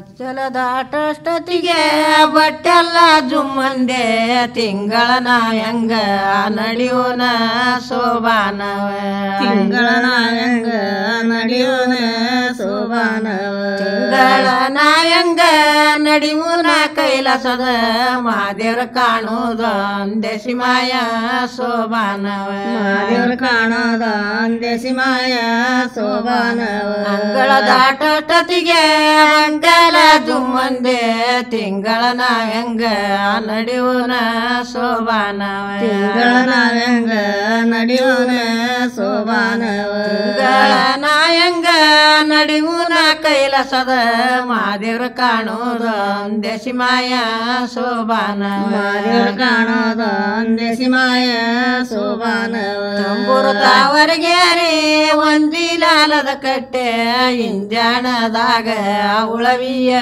ಅಚ್ಚಲದಾಟ ಅಷ್ಟತಿಗೆ ಬಟ್ಟೆಲ್ಲ ಜುಮ್ಮಂದೆ ತಿಂಗಳನ ಹೆಂಗ ನಡೆಯೋನ ಸೋಬಾನವ ತಿಂಗಳನ ಹೆಂಗ ನಡೆಯೋನ ಸೋಬಾನವ ತಿಂಗಳನ ಹೆಂಗ ನಡೆಯೋನ ಕೈಲಾಸದ ಮಾದೇವ್ರ ಕಾಣೋದ ಅಂದೇಶಿಮಾಯ ಸೋಬಾನವ ಮಾದೇವ್ರ ಕಾಣೋದ ಅಂದೇಶಿಮಾಯ ಸೋಬಾನವ ಅಂಗಳದಾಟ ಅಷ್ಟತಿಗೆ ಜುಮ್ಮಂದೆ ತಿಂಗಳನ ಹೆಂಗ ನಡೆಯೋನ ಸೋಬಾನವ ತಿಂಗಳನ ಹೆಂಗ ನಡೆಯೋನ ಸೋಬಾನವ ತಿಂಗಳನ ಹೆಂಗ ನಡೆಯೋನ ಕೈಲಾಸದ ಮಾದೇವ್ರ ಕಾಣೋದ ಅಂದೇಶಿಮಾಯ ಸೋಬಾನವ ಮಾದೇವ್ರ ಕಾಣೋದ ಅಂದೇಶಿಮಾಯ ಸೋಬಾನವ ತಂಬೂರ ತಾವರಗೇರಿ ಒಂದಿಲಾಲದ ಕಟ್ಟೆ ಇಂಜಾಣದಾಗ ಉಳವಿಯ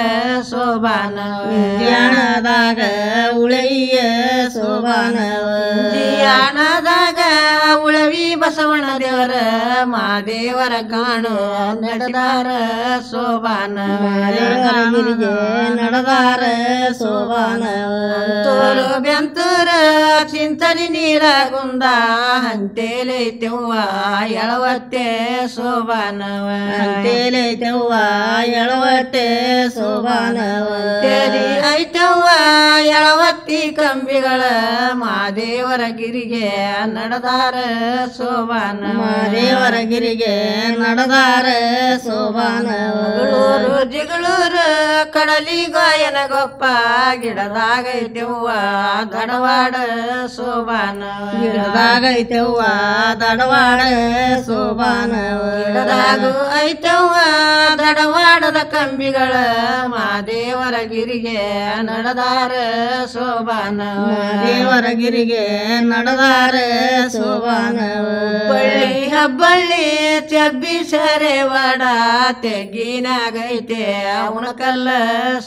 ಸೋಬಾನವ ಇಂಜಾಣದಾಗ ಉಳವಿಯ ಸೋಬಾನವ ಇಂಜಾಣದಾಗ ಉಳವಿ ಬಸವಣ್ಣ ದೇವರ ಮಾದೇವರ ಕಾಣು ನಡೆದಾರ ಸೋಬಾನವ ನಡೆದಾರ ಸೋಬಾನವ ತೋಲು ಬೆಂತೂರ ಚಿಂತನಿ ನೀರಾಗುಂದ ಅಂತೇಲೈತೆವ್ವ ಎಳವತ್ತೆ ಸೋಬಾನವ ಅಂತೇಲೈತೆವ್ವ ಎಳವತ್ತೆ ಸೋಬಾನವ ತೆರಿ ಐತೆವ್ವ ಎಳವತ್ತಿ ಕಂಬಿಗಳ ಮಾದೇವರ ಗಿರಿಗೆ ನಡೆದಾರ ಸೋಬಾನವ ಮಾದೇವರ ಗಿರಿಗೆ ನಡೆದಾರ ಸೋಬಾನವ ಜಿಗಳೂರು ಕಡಲಿ ಗಾಯನ ಗೊಪ್ಪ ಗಿಡದಾಗೈತೆವ್ವ ದಡವಾಡ ಸೋಬಾನವ ಗಿಡದಾಗೈತೆವ್ವ ದಡವಾಡ ಸೋಬಾನವ ಗಿಡದಾಗು ಐತೆವ್ವ ದಡವಾಡದ ಕಂಬಿಗಳ ಮಾದೇವರ ಗಿರಿಗೆ ನಡೆದಾರ ಸೋಬಾನವ ದೇವರ ಗಿರಿಗೆ ನಡೆದಾರ ಸೋಬಾನವ ಬಳ್ಳಿ ಹಬ್ಬಳ್ಳಿ ಚಬ್ಬಿ ಸರೆವಾಡ ತೆಗಿನಾಗೈತೆ ಉಣಕಲ್ಲ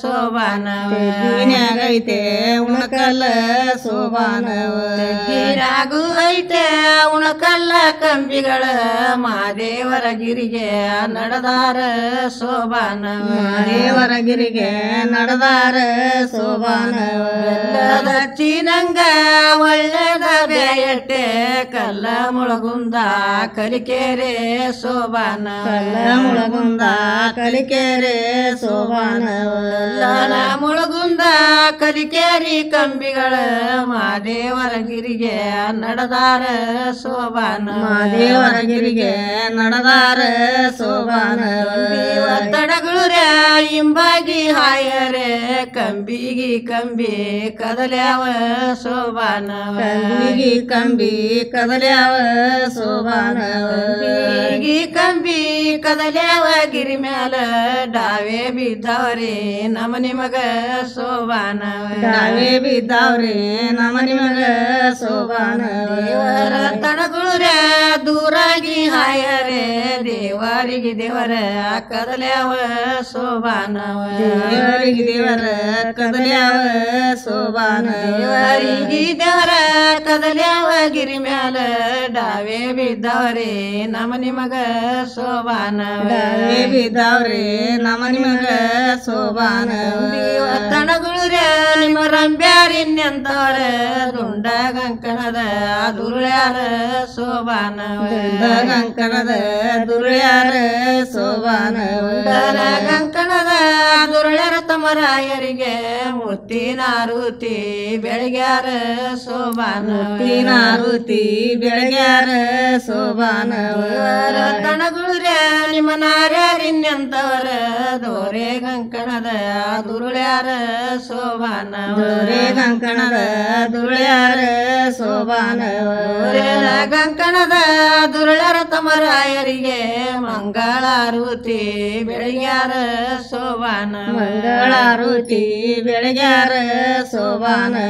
ಸೋಬಾನವ ತೆಗಿನಾಗೈತೆ ಉಣಕಲ್ಲ ಸೋಬಾನವ ತೆಗಿನಾಗು ಐತೆ ಉಣಕಲ್ಲ ಕಂಬಿಗಳ ಮಾದೇವರ ಗಿರಿಗೆ ನಡೆದಾರ ಸೋಬಾನವ ಮಾದೇವರ ಗಿರಿಗೆ ನಡೆದಾರ ಸೋಬಾನವ ದಕ್ಷಿಣಂಗ ಒಳ್ಳೆದ ಬೇಯಟ್ಟೆ ಕಲ್ಲ ಮುಳಗುಂದ ಕಲಿಕೆರೆ ಸೋಬಾನವ ಕಲ್ಲ ಮುಳಗುಂದ ಕಲಿಕೆರೆ ಸೋಬಾನವ ಕಲ್ಲ ಮುಳಗುಂದ ಕಲಿಕೇರಿ ಕಂಬಿಗಳ ಮಾದೇವರ ಗಿರಿಗೆ ನಡೆದಾರ ಸೋಬಾನವ ಮಾದೇವರ ಗಿರಿಗೆ ನಡೆದಾರ ಸೋಬಾನವ ತಡಗುಳುರೆ ಇಂಬಾಗಿ ಹಾಯರೆ ಕಂಬಿಗಿ ಕಂಬಿ ಕದಲ್ಯಾವ ಸೋಬಾನವ ಕಂಬಿಗಿ ಕಂಬಿ ಕದಲ್ಯಾವ ಸೋಬಾನವ ಕಂಬಿಗಿ ಕಂಬಿ ಕದಲ್ಯಾವ ಗಿರಿ ಮ್ಯಾಲ ಡಾವೆ ಬಿದ್ದವ್ರಿ ನಮ್ಮ ನಿಮಗ ಸೋಬಾನವ ಡಾವೆ ಬಿದ್ದಾವ್ರಿ ನಮ್ಮ ನಿಮಗ ಸೋಬಾನವ ದೇವರ ತಡಗುಳುರ ದೂರಾಗಿ ಹಾಯರೆ ದೇವರಿಗೆ ದೇವರ ಕದಲ್ಯಾವ ಸೋಬಾನವ ದೇವರಿಗೆ ದೇವರ ಕದಲ್ಯಾವ ಸೋಬಾನವ ದೇವರಿಗೆ ದೇವರ ಕದಲ್ಯಾವ ಗಿರಿ ಮ್ಯಾಲ ಡಾವೆ ಬಿದ್ದವ್ರಿ ನಮ್ಮ ನಿಮಗ ಸೋಬಾನವ ಡಾವೆ ಬಿದ್ದವ್ರಿ ನಮ್ಮ ನಿಮಗ ಸೋಬಾನವ ತಣಗುಳುರೆ ನಿಮ್ಮ ರಂಬ್ಯಾರಿನ್ಯಂತವರ ದುಂಡ ಕಂಕಣದ ದುರ್ಳ್ಯಾರ ಸೋಬಾನವ ಕಂಕಣದ ದುರ್ಳ್ಯಾರ ಸೋಬಾನವ ಕಂಕಣದ ದುರ್ಳ್ಯಾರ ತಮರಾಯರಿಗೆ ಮುತ್ತಿನಾರುತಿ ಬೆಳಗ್ಯಾರ ಸೋಬಾನವ ಮುತ್ತಿನಾರುತಿ ಬೆಳಗ್ಯಾರ ಸೋಬಾನವ ತಣಗುಳುರೆ ನಿಮ್ಮ ನಾರ್ಯಾರಿನ್ಯಂತವರ ದೋರೆ ಕಂಕಣದ ದುರುಳ್ಯಾರ ಸೋಬಾನವ ದೊರೆ ಕಂಕಣದ ದುರುಳ್ಯಾರ ಸೋಬಾನವ ಕಂಕಣದ ದುರುಳ್ಯಾರ ತಮರಾಯರಿಗೆ ಮಂಗಳಾರುತಿ ಬೆಳಗ್ಯಾರ ಸೋಬಾನವ ಮಂಗಳಾರುತಿ ಬೆಳಗ್ಯಾರ ಸೋಬಾನವ.